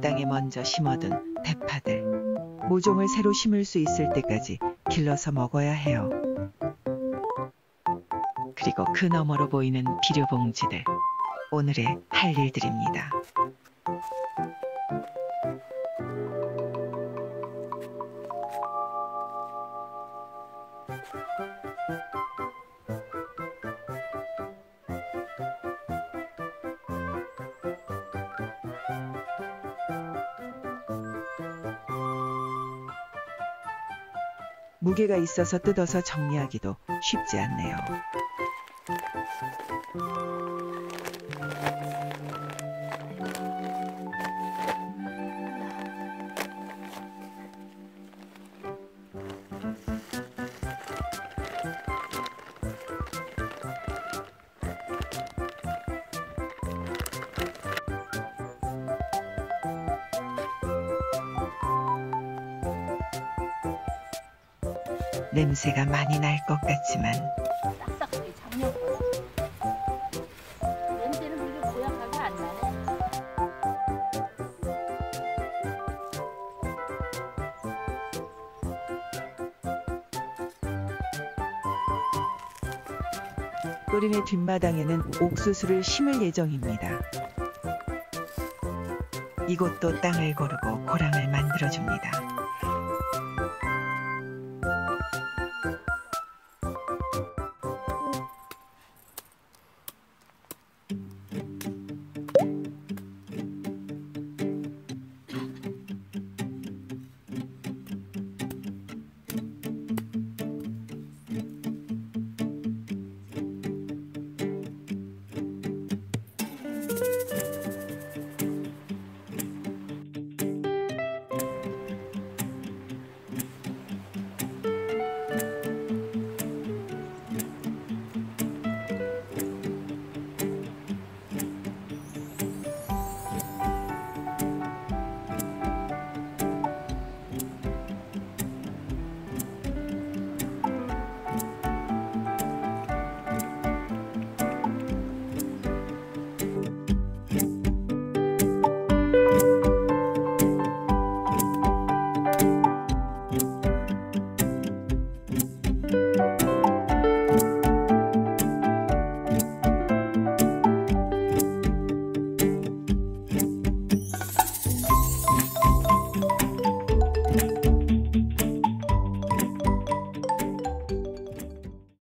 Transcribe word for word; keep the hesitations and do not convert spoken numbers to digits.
땅에 먼저 심어둔 대파들, 모종을 새로 심을 수 있을 때까지 길러서 먹어야 해요. 그리고 그 너머로 보이는 비료 봉지들, 오늘의 할 일들입니다. 무게가 있어서 뜯어서 정리하기도 쉽지 않네요. 냄새가 많이 날 것 같지만 또린의 뒷마당에는 옥수수를 심을 예정입니다. 이곳도 땅을 고르고 고랑을 만들어줍니다.